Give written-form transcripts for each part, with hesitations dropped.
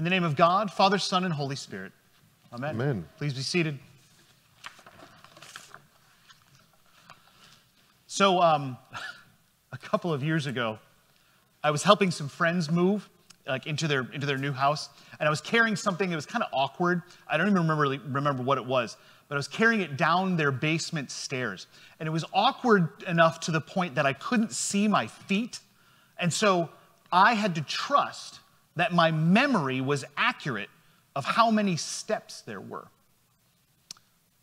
In the name of God, Father, Son, and Holy Spirit. Amen. Amen. Please be seated. So a couple of years ago, I was helping some friends move into their new house, and I was carrying something that was kind of awkward. I don't even remember what it was, but I was carrying it down their basement stairs, and it was awkward enough to the point that I couldn't see my feet, and so I had to trust that my memory was accurate of how many steps there were.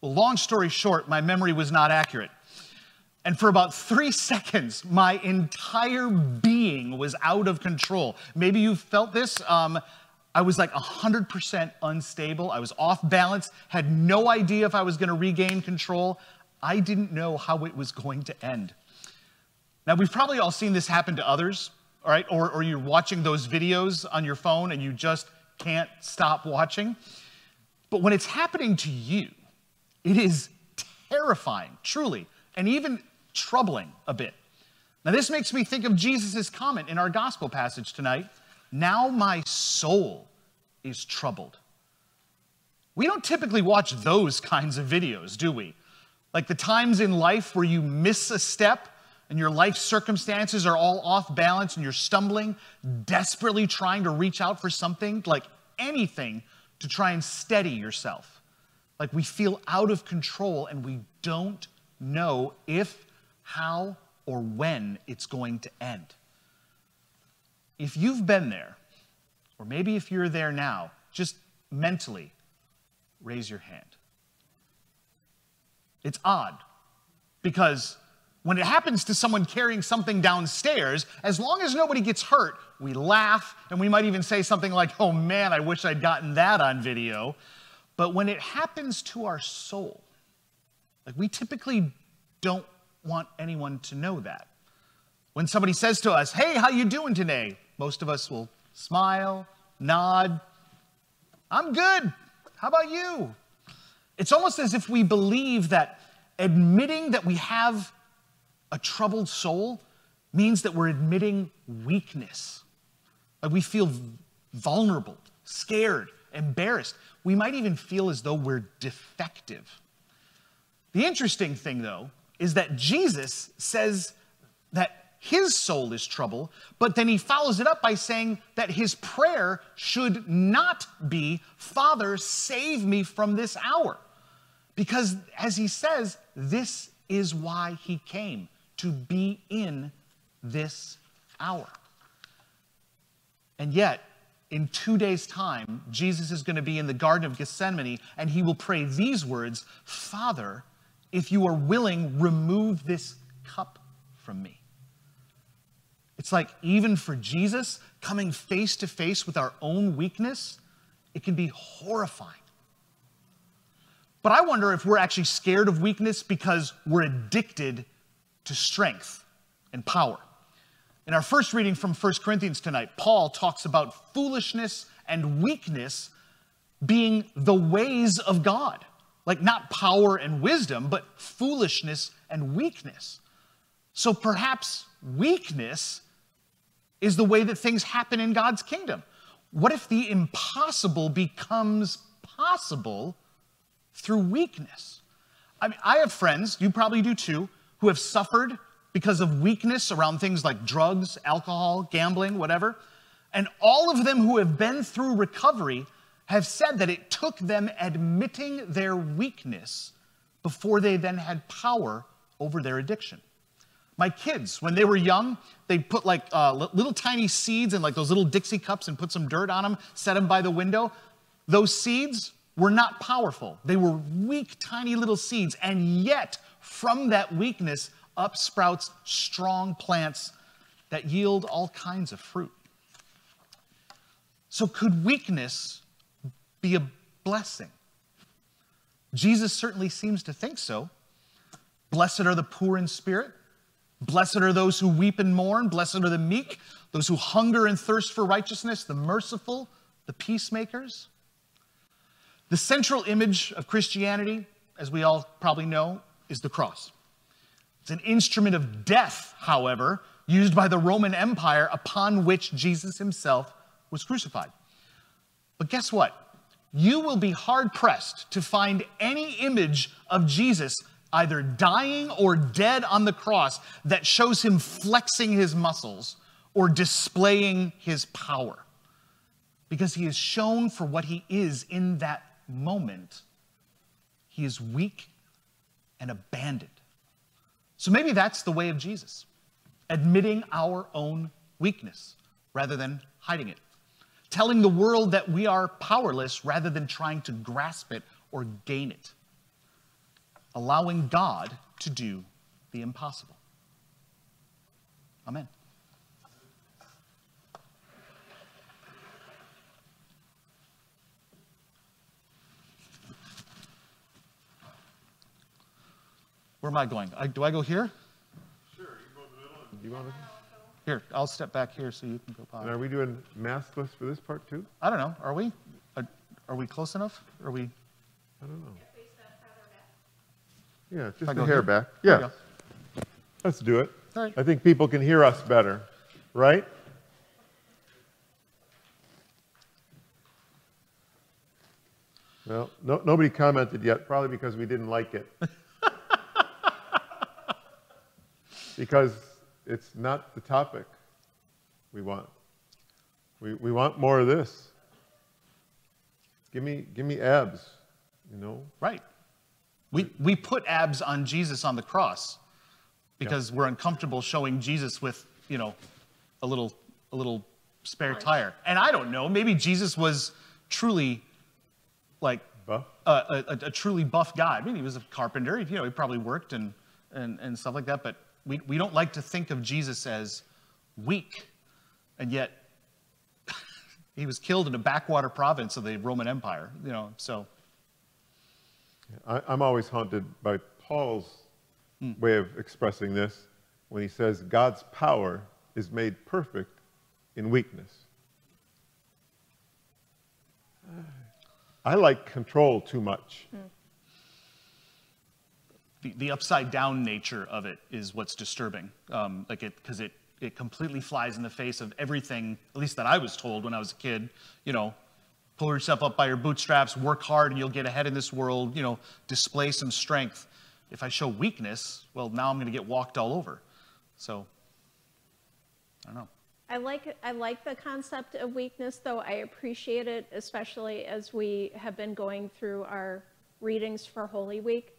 Well, long story short, my memory was not accurate. And for about 3 seconds, my entire being was out of control. Maybe you've felt this. I was like 100% unstable. I was off balance, had no idea if I was going to regain control. I didn't know how it was going to end. Now, we've probably all seen this happen to others, all right? Or you're watching those videos on your phone and you just can't stop watching. But when it's happening to you, it is terrifying, truly, and even troubling a bit. Now, this makes me think of Jesus' comment in our gospel passage tonight. Now my soul is troubled. We don't typically watch those kinds of videos, do we? Like the times in life where you miss a step and your life circumstances are all off balance and you're stumbling, desperately trying to reach out for something, like anything, to try and steady yourself. Like we feel out of control and we don't know if, how, or when it's going to end. If you've been there, or maybe if you're there now, just mentally raise your hand. It's odd, because when it happens to someone carrying something downstairs, as long as nobody gets hurt, we laugh, and we might even say something like, oh man, I wish I'd gotten that on video. But when it happens to our soul, like we typically don't want anyone to know that. When somebody says to us, hey, how you doing today? Most of us will smile, nod. I'm good. How about you? It's almost as if we believe that admitting that we have a troubled soul means that we're admitting weakness. Like we feel vulnerable, scared, embarrassed. We might even feel as though we're defective. The interesting thing, though, is that Jesus says that his soul is troubled, but then he follows it up by saying that his prayer should not be, Father, save me from this hour. Because, as he says, this is why he came, to be in this hour. And yet, in 2 days' time, Jesus is going to be in the Garden of Gethsemane, and he will pray these words, Father, if you are willing, remove this cup from me. It's like even for Jesus, coming face to face with our own weakness, it can be horrifying. But I wonder if we're actually scared of weakness because we're addicted to strength and power. In our first reading from 1 Corinthians tonight, Paul talks about foolishness and weakness being the ways of God. Like not power and wisdom, but foolishness and weakness. So perhaps weakness is the way that things happen in God's kingdom. What if the impossible becomes possible through weakness? I mean, I have friends, you probably do too, who have suffered because of weakness around things like drugs, alcohol, gambling, whatever. And all of them who have been through recovery have said that it took them admitting their weakness before they then had power over their addiction. My kids, when they were young, they put like little tiny seeds in like those little Dixie cups and put some dirt on them, set them by the window. Those seeds were not powerful. They were weak, tiny little seeds. And yet, from that weakness, up sprouts strong plants that yield all kinds of fruit. So could weakness be a blessing? Jesus certainly seems to think so. Blessed are the poor in spirit. Blessed are those who weep and mourn. Blessed are the meek, those who hunger and thirst for righteousness, the merciful, the peacemakers. The central image of Christianity, as we all probably know, is the cross. It's an instrument of death, however, used by the Roman Empire upon which Jesus himself was crucified. But guess what? You will be hard-pressed to find any image of Jesus either dying or dead on the cross that shows him flexing his muscles or displaying his power, because he is shown for what he is in that moment. He is weak and abandoned. So maybe that's the way of Jesus, admitting our own weakness rather than hiding it, telling the world that we are powerless rather than trying to grasp it or gain it, allowing God to do the impossible. Amen. Where am I going? Do I go here? Sure, you can go to the middle. You want to? Here, I'll step back here so you can go by. And are we doing maskless for this part too? I don't know. Are we? Are we close enough? Are we? I don't know. Yeah, just the hair back. Yeah. Let's do it. All right. I think people can hear us better, right? Well, no, nobody commented yet, probably because we didn't like it. Because it's not the topic we want. We want more of this. Give me abs, you know? Right. We put abs on Jesus on the cross because we're uncomfortable showing Jesus with, you know, a little spare tire. And I don't know, maybe Jesus was truly like buff? A truly buff guy. I mean, he was a carpenter, you know, he probably worked and stuff like that, but we don't like to think of Jesus as weak, and yet he was killed in a backwater province of the Roman Empire, you know, so. I'm always haunted by Paul's way of expressing this when he says God's power is made perfect in weakness. I like control too much. The upside-down nature of it is what's disturbing, because it completely flies in the face of everything, at least that I was told when I was a kid, you know, pull yourself up by your bootstraps, work hard, and you'll get ahead in this world, you know, display some strength. If I show weakness, well, now I'm going to get walked all over. So, I don't know. I like the concept of weakness, though. I appreciate it, especially as we have been going through our readings for Holy Week.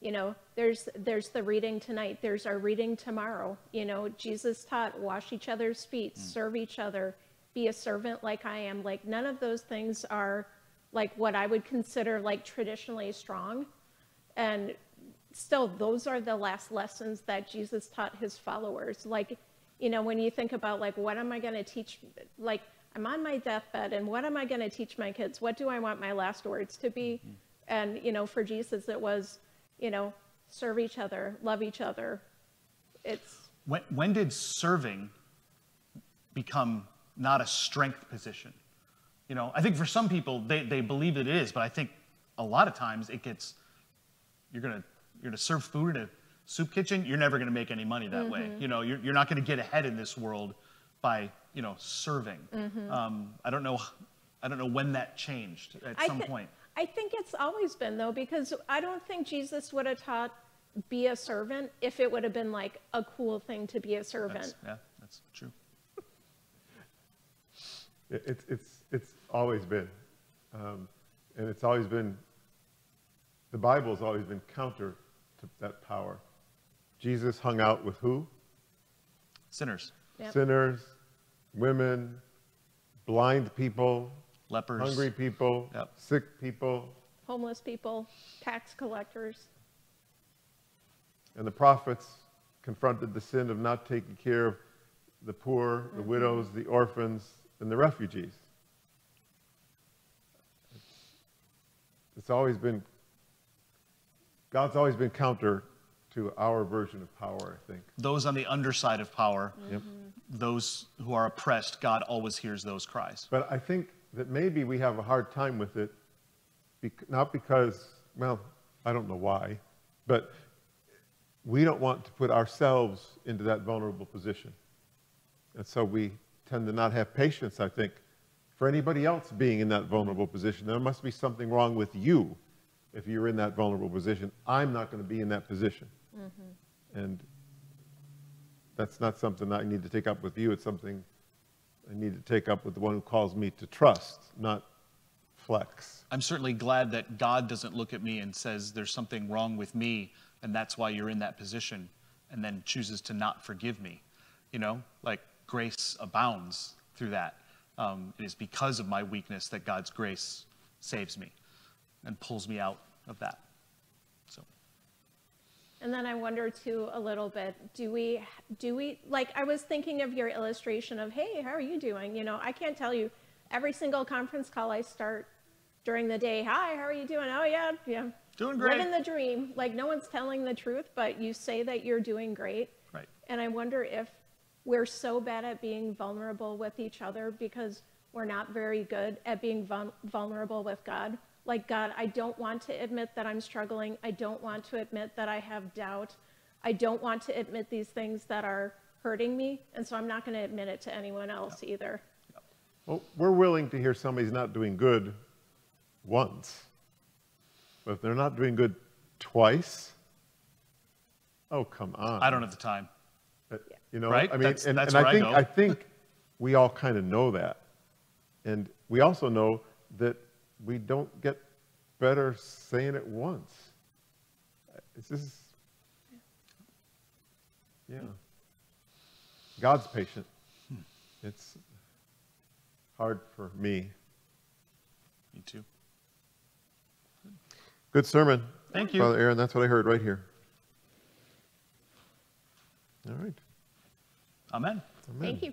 You know, there's the reading tonight, there's our reading tomorrow. You know, Jesus taught, wash each other's feet, serve each other, be a servant like I am. Like, none of those things are like what I would consider like traditionally strong. And still, those are the last lessons that Jesus taught his followers. Like, you know, when you think about like, what am I going to teach? Like, I'm on my deathbed, and what am I going to teach my kids? What do I want my last words to be? And, you know, for Jesus, it was, you know, serve each other, love each other. It's when did serving become not a strength position? You know, I think for some people they believe it is, but I think a lot of times it gets, you're gonna serve food in a soup kitchen. You're never gonna make any money that way. You know, you're not gonna get ahead in this world by, you know, serving. I don't know when that changed at some point. I think it's always been, though, because I don't think Jesus would have taught be a servant if it would have been like a cool thing to be a servant. That's true. It's always been, and it's always been, the Bible's always been counter to that power. Jesus hung out with who? Sinners. Yep. Sinners, women, blind people, lepers, hungry people, sick people, homeless people, tax collectors. And the prophets confronted the sin of not taking care of the poor, the widows, the orphans, and the refugees. It's always been, God's always been counter to our version of power, I think. Those on the underside of power, those who are oppressed, God always hears those cries. But I think that maybe we have a hard time with it, not because, well, I don't know why, but we don't want to put ourselves into that vulnerable position. And so we tend to not have patience, I think, for anybody else being in that vulnerable position. There must be something wrong with you if you're in that vulnerable position. I'm not going to be in that position. Mm-hmm. And that's not something I need to take up with you. It's something I need to take up with the one who calls me to trust, not flex. I'm certainly glad that God doesn't look at me and says there's something wrong with me, and that's why you're in that position, and then chooses to not forgive me. You know, like, grace abounds through that. It is because of my weakness that God's grace saves me and pulls me out of that. So. And then I wonder too a little bit, do we, like, I was thinking of your illustration of, hey, how are you doing? You know, I can't tell you every single conference call I start during the day, hi, how are you doing? Oh yeah, yeah. Doing great. Living the dream. Like, no one's telling the truth, but you say that you're doing great. Right. And I wonder if we're so bad at being vulnerable with each other because we're not very good at being vulnerable with God. Like, God, I don't want to admit that I'm struggling. I don't want to admit that I have doubt. I don't want to admit these things that are hurting me, and so I'm not going to admit it to anyone else either. Well, we're willing to hear somebody's not doing good once, but if they're not doing good twice, oh, come on. I don't have the time. You know, right? I mean, I think we all kind of know that. And we also know that we don't get better saying it once. It's just, yeah. God's patient. It's hard for me. Me too. Good sermon. Thank you, Father Aaron. That's what I heard right here. All right. Amen. Amen. Thank you.